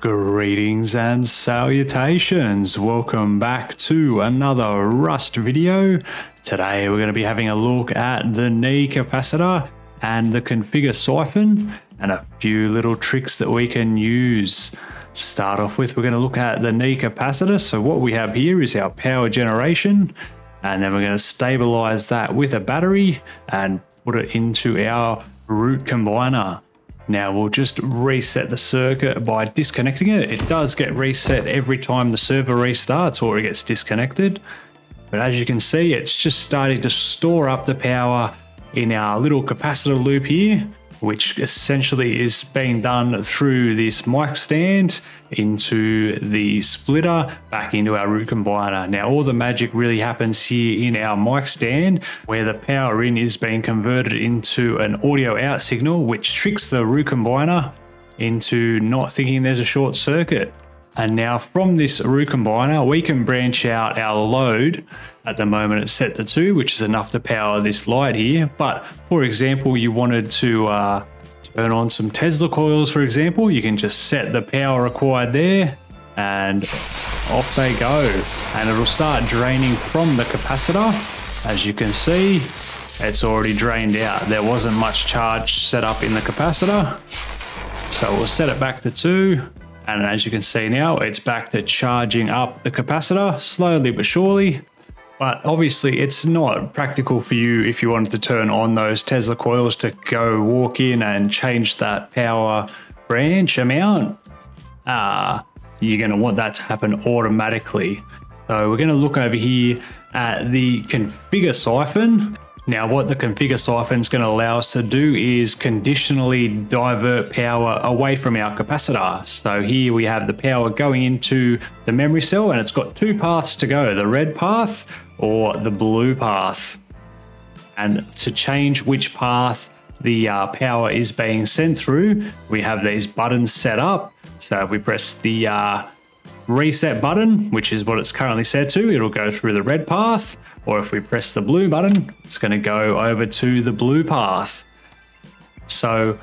Greetings and salutations, welcome back to another Rust video. Today we're going to be having a look at the Nih Capacitor and the Configure Siphon and a few little tricks that we can use. To start off with, we're going to look at the Nih Capacitor. So what we have here is our power generation, and then we're going to stabilize that with a battery and put it into our root combiner. Now we'll just reset the circuit by disconnecting it. It does get reset every time the server restarts or it gets disconnected. But as you can see, it's just starting to store up the power in our little capacitor loop here, which essentially is being done through this mic stand into the splitter back into our root combiner. Now all the magic really happens here in our mic stand, where the power in is being converted into an audio out signal, which tricks the root combiner into not thinking there's a short circuit. And now from this root combiner, we can branch out our load. At the moment it's set to 2, which is enough to power this light here. But for example, you wanted to turn on some Tesla coils, for example, you can just set the power required there and off they go. And it'll start draining from the capacitor. As you can see, it's already drained out. There wasn't much charge set up in the capacitor. So we'll set it back to 2. And as you can see now, it's back to charging up the capacitor slowly but surely. But obviously it's not practical for you if you wanted to turn on those Tesla coils to go walk in and change that power branch amount. You're going to want that to happen automatically. So we're going to look over here at the Configure Siphon. Now what the Configure Siphon is going to allow us to do is conditionally divert power away from our capacitor. So here we have the power going into the memory cell, and it's got 2 paths to go, the red path or the blue path. And to change which path the power is being sent through, we have these buttons set up. So if we press the reset button, which is what it's currently set to, it'll go through the red path, or if we press the blue button, it's going to go over to the blue path. So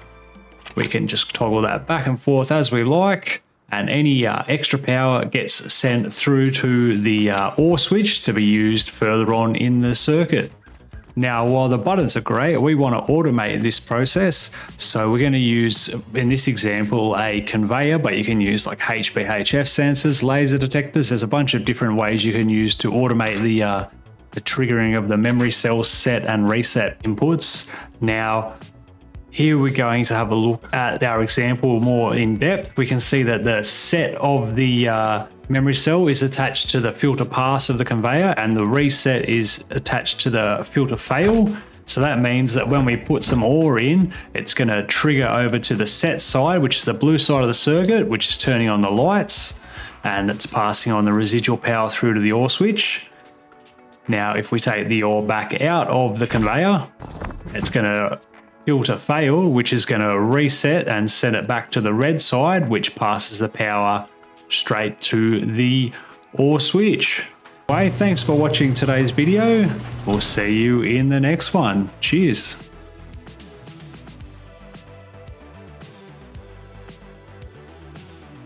we can just toggle that back and forth as we like, and any extra power gets sent through to the OR switch to be used further on in the circuit. Now, while the buttons are great, we want to automate this process. So we're going to use, in this example, a conveyor, but you can use like HBHF sensors, laser detectors. There's a bunch of different ways you can use to automate the triggering of the memory cell set and reset inputs. Now, here we're going to have a look at our example more in depth. We can see that the set of the memory cell is attached to the filter pass of the conveyor, and the reset is attached to the filter fail. So that means that when we put some OR in, it's going to trigger over to the set side, which is the blue side of the circuit, which is turning on the lights, and it's passing on the residual power through to the OR switch. Now, if we take the OR back out of the conveyor, it's going to filter fail, which is going to reset and send it back to the red side, which passes the power straight to the OR switch. Anyway, thanks for watching today's video. We'll see you in the next one. Cheers.